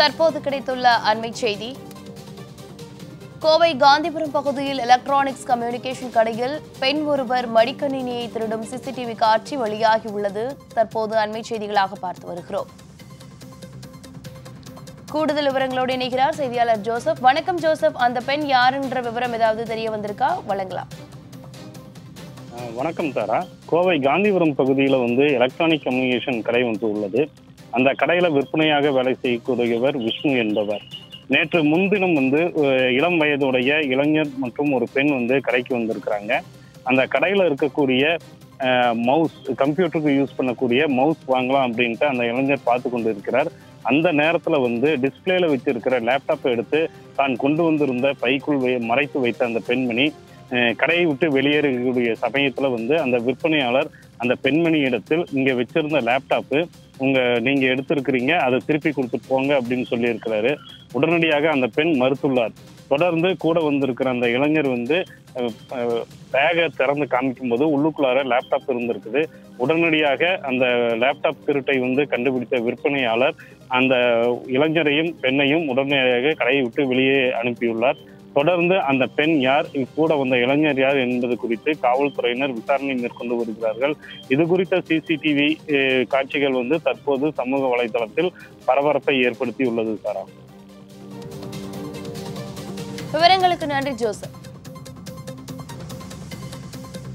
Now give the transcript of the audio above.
தற்போது கிடைத்துள்ள அண்மைச் செய்தி கோவை காந்திபுரம் பகுதியில் எலக்ட்ரானிக்ஸ் கம்யூனிகேஷன் கடையில் பெண் ஒருவர் மடிக்கணினியை திருடும் சிசிடிவி காட்சி வெளியாகி உள்ளது. தற்போது அண்மைச் செய்திகளாக பார்த்து வருகிறோம். கூடுதல் விவரங்களோடு இணைகிறார் செய்தியாளர் ஜோசப். வணக்கம் ஜோசப், அந்த பெண் யார் என்ற விவரம் ஏதாவது தெரிய வந்திருக்கா? வழங்கலாம். வணக்கம் தாரா. கோவை காந்திபுரம் பகுதியில எலக்ட்ரானிக் கம்யூனிகேஷன் கடை உள்ளது. அந்த கடையில விற்பனையாக வேலை செய்யக்கூடியவர் விஷ்ணு என்பவர் நேற்று முன்தினம் இளம் வயதுடைய இளைஞர் மற்றும் ஒரு பெண் கடைக்கு வந்திருக்கிறாங்க. அந்த கடையில இருக்கக்கூடிய மவுஸ், கம்ப்யூட்டருக்கு யூஸ் பண்ணக்கூடிய மவுஸ் வாங்கலாம் அப்படின்ட்டு அந்த இளைஞர் பார்த்து கொண்டு இருக்கிறார். அந்த நேரத்துல டிஸ்பிளேல வச்சிருக்கிற லேப்டாப்பை எடுத்து தான் கொண்டு வந்திருந்த பைக்குள் மறைத்து வைத்த அந்த பெண்மணி கடையை விட்டு வெளியேறக்கூடிய சமயத்துல அந்த விற்பனையாளர் அந்த பெண்மணி இடத்தில் இங்க வச்சிருந்த லேப்டாப்பு நீங்க எடுத்திருக்கிறீங்க, அதை திருப்பி கொடுத்துட்டு போங்க அப்படின்னு சொல்லி இருக்கிறாரு. உடனடியாக அந்த பெண் மறுத்துள்ளார். தொடர்ந்து கூட வந்திருக்கிற அந்த இளைஞர் பேகை திறந்து காமிக்கும் போது உள்ளுக்குள்ளார லேப்டாப் இருந்திருக்குது. உடனடியாக அந்த லேப்டாப் திருட்டை கண்டுபிடித்த விற்பனையாளர் அந்த இளைஞரையும் பெண்ணையும் உடனடியாக கடையை விட்டு வெளியே அனுப்பியுள்ளார். தொடர்ந்து அந்த பெண் யார், கூட வந்த இளைஞர் யார் என்பது குறித்து காவல்துறையினர் விசாரணை மேற்கொண்டு வருகிறார்கள். இது குறித்த சிசிடிவி காட்சிகள் தற்போது சமூக வலைதளத்தில் பரபரப்பை ஏற்படுத்தியுள்ளது. சாரா, விவரங்களுக்கு நன்றி ஜோசப்.